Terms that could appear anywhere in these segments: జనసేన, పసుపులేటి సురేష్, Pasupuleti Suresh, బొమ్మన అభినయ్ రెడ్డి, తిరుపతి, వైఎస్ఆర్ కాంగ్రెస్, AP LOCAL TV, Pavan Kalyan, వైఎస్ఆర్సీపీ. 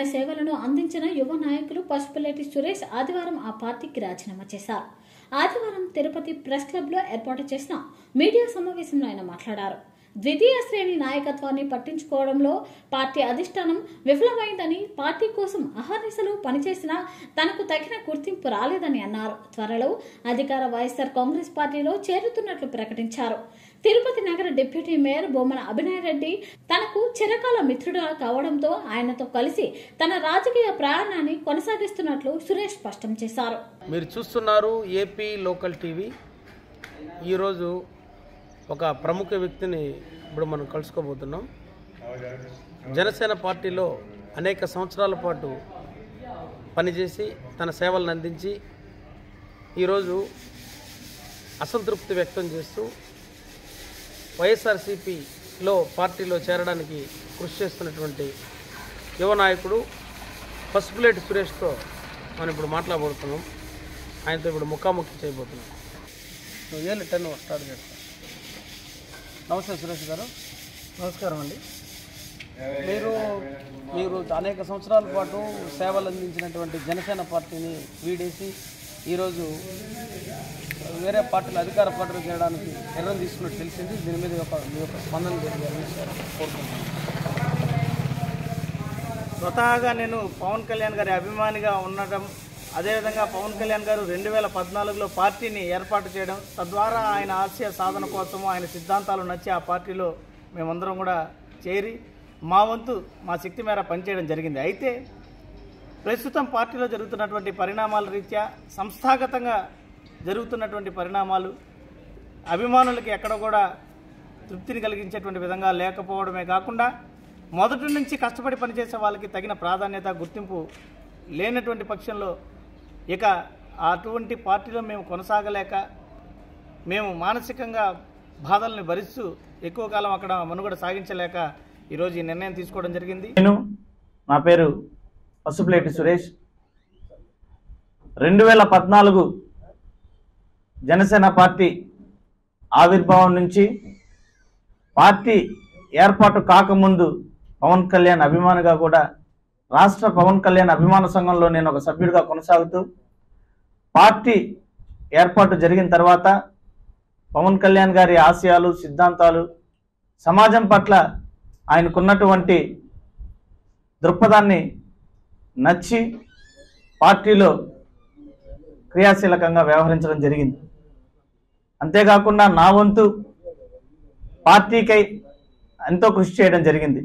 తన సేవలను అందించిన యువ నాయకులు పసుపులేటి సురేష్ ఆదివారం ఆ పార్టీకి రాజీనామా చేశారు. ఆదివారం తిరుపతి ప్రెస్ క్లబ్లో ఏర్పాటు చేసిన మీడియా సమావేశంలో ఆయన మాట్లాడారు. ద్వితీయ శ్రేణి నాయకత్వాన్ని పట్టించుకోవడంలో పార్టీ అధిష్టానం విఫలమైందని, పార్టీ కోసం అహర్నిశలు పనిచేసినా తనకు తగిన గుర్తింపు రాలేదని అన్నారు. త్వరలో అధికార వైఎస్ఆర్ కాంగ్రెస్ పార్టీలో చేరుతున్నట్లు ప్రకటించారు. తిరుపతి నగర డిప్యూటీ మేయర్ బొమ్మన అభినయ్ రెడ్డి తనకు చిరకాల మిత్రుడు కావడంతో ఆయనతో కలిసి తన రాజకీయ ప్రయాణాన్ని కొనసాగిస్తున్నట్లు సురేష్ స్పష్టం చేశారు. మీరు చూస్తున్నారు ఏపీ లోకల్ టీవీ. ఈరోజు ఒక ప్రముఖ వ్యక్తిని ఇప్పుడు మనం కలుసుకోబోతున్నాం. జనసేన పార్టీలో అనేక సంవత్సరాల పాటు పనిచేసి తన సేవలను అందించి ఈరోజు అసంతృప్తి వ్యక్తం చేస్తూ వైఎస్ఆర్సీపీలో పార్టీలో చేరడానికి కృషి చేస్తున్నటువంటి యువ నాయకుడు పసుపులేటి సురేష్తో మనం ఇప్పుడు మాట్లాడబోతున్నాం. ఆయనతో ఇప్పుడు ముఖాముఖి చేయబోతున్నాం. 2 ఏళ్ళు 10 స్టార్ట్ చేస్తాం. నమస్తే సురేష్ గారు. నమస్కారం అండి. మీరు అనేక సంవత్సరాల పాటు సేవలు అందించినటువంటి జనసేన పార్టీని వీడేసి ఈరోజు వేరే పార్టీలు అధికార పార్టీలు చేయడానికి నిర్ణయం తీసుకున్నట్టు తెలిసింది. దీని మీద ఒక స్పందన కోరుకుంటున్నాను. స్వతహాగా నేను పవన్ కళ్యాణ్ గారి అభిమానిగా ఉండటం, అదేవిధంగా పవన్ కళ్యాణ్ గారు 2014లో పార్టీని ఏర్పాటు చేయడం, తద్వారా ఆయన ఆశయ సాధన కోసము ఆయన సిద్ధాంతాలు నచ్చి ఆ పార్టీలో మేమందరం కూడా చేరి మా వంతు మా శక్తి మేర పనిచేయడం జరిగింది. అయితే ప్రస్తుతం పార్టీలో జరుగుతున్నటువంటి పరిణామాల రీత్యా, సంస్థాగతంగా జరుగుతున్నటువంటి పరిణామాలు అభిమానులకి ఎక్కడ కూడా తృప్తిని కలిగించేటువంటి విధంగా లేకపోవడమే కాకుండా, మొదటి నుంచి కష్టపడి పనిచేసే వాళ్ళకి తగిన ప్రాధాన్యత గుర్తింపు లేనటువంటి పక్షంలో ఇక అటువంటి పార్టీలో మేము కొనసాగలేక మేము మానసికంగా బాధల్ని భరిస్తూ ఎక్కువ కాలం అక్కడ మనుగడ సాగించలేక ఈరోజు ఈ నిర్ణయం తీసుకోవడం జరిగింది. నా పేరు పసుపులేటి సురేష్. 2014 జనసేన పార్టీ ఆవిర్భావం నుంచి పార్టీ ఏర్పాటు కాకముందు పవన్ కళ్యాణ్ అభిమానిగా కూడా రాష్ట్ర పవన్ కళ్యాణ్ అభిమాన సంఘంలో నేను ఒక సభ్యుడిగా కొనసాగుతూ, పార్టీ ఏర్పాటు జరిగిన తర్వాత పవన్ కళ్యాణ్ గారి ఆశయాలు, సిద్ధాంతాలు, సమాజం పట్ల ఆయనకున్నటువంటి దృక్పథాన్ని నచ్చి పార్టీలో క్రియాశీలకంగా వ్యవహరించడం జరిగింది. అంతేకాకుండా నా వంతు పార్టీకై ఎంతో కృషి చేయడం జరిగింది.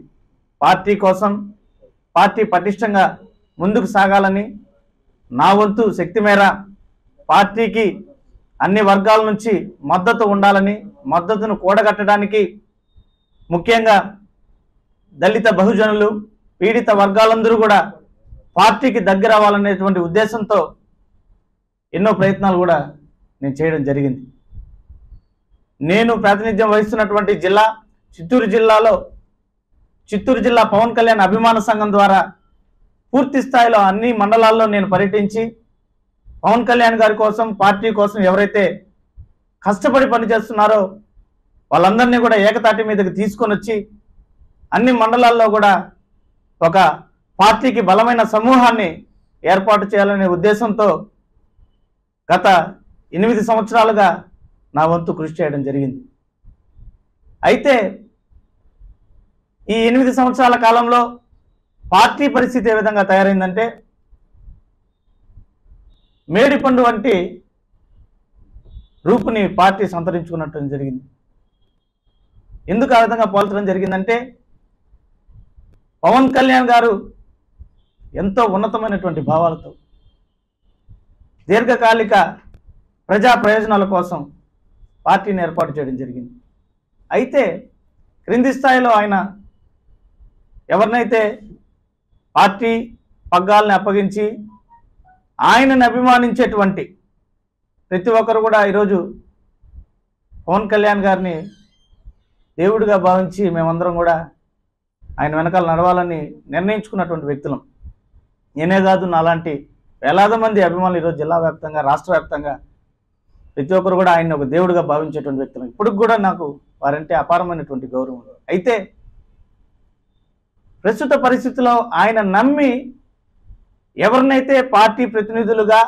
పార్టీ కోసం, పార్టీ పటిష్టంగా ముందుకు సాగాలని నా వంతు శక్తి మేర పార్టీకి అన్ని వర్గాల నుంచి మద్దతు ఉండాలని, మద్దతును కూడగట్టడానికి ముఖ్యంగా దళిత, బహుజనులు, పీడిత వర్గాలందరూ కూడా పార్టీకి దగ్గర అవ్వాలనేటువంటి ఉద్దేశంతో ఎన్నో ప్రయత్నాలు కూడా నేను చేయడం జరిగింది. నేను ప్రాతినిధ్యం వహిస్తున్నటువంటి జిల్లా చిత్తూరు జిల్లా పవన్ కళ్యాణ్ అభిమాన సంఘం ద్వారా పూర్తి స్థాయిలో అన్ని మండలాల్లో నేను పర్యటించి పవన్ కళ్యాణ్ గారి కోసం, పార్టీ కోసం ఎవరైతే కష్టపడి పనిచేస్తున్నారో వాళ్ళందరినీ కూడా ఏకతాటి మీదకి తీసుకొని వచ్చి అన్ని మండలాల్లో కూడా ఒక పార్టీకి బలమైన సమూహాన్ని ఏర్పాటు చేయాలనే ఉద్దేశంతో గత 8 సంవత్సరాలుగా నా వంతు కృషి చేయడం జరిగింది. అయితే ఈ 8 సంవత్సరాల కాలంలో పార్టీ పరిస్థితి ఏ విధంగా తయారైందంటే, మేడిపండు వంటి రూపుని పార్టీ సంతరించుకున్నట్టు జరిగింది. ఎందుకు ఆ విధంగా పోల్చడం జరిగిందంటే, పవన్ కళ్యాణ్ గారు ఎంతో ఉన్నతమైనటువంటి భావాలతో, దీర్ఘకాలిక ప్రజా ప్రయోజనాల కోసం పార్టీని ఏర్పాటు చేయడం జరిగింది. అయితే క్రింది స్థాయిలో ఆయన ఎవరినైతే పార్టీ పగ్గాలని అప్పగించి ఆయనను అభిమానించేటువంటి ప్రతి ఒక్కరు కూడా ఈరోజు పవన్ కళ్యాణ్ గారిని దేవుడిగా భావించి మేమందరం కూడా ఆయన వెనకాల నడవాలని నిర్ణయించుకున్నటువంటి వ్యక్తులం. నేనే కాదు, నాలాంటి వేలాది మంది అభిమానులు ఈరోజు జిల్లా వ్యాప్తంగా, రాష్ట్ర వ్యాప్తంగా ప్రతి ఒక్కరు కూడా ఆయన ఒక దేవుడిగా భావించేటువంటి వ్యక్తులం. ఇప్పుడు కూడా నాకు వారంటే అపారమైనటువంటి గౌరవం. అయితే ప్రస్తుత పరిస్థితుల్లో ఆయన నమ్మి ఎవరినైతే పార్టీ ప్రతినిధులుగా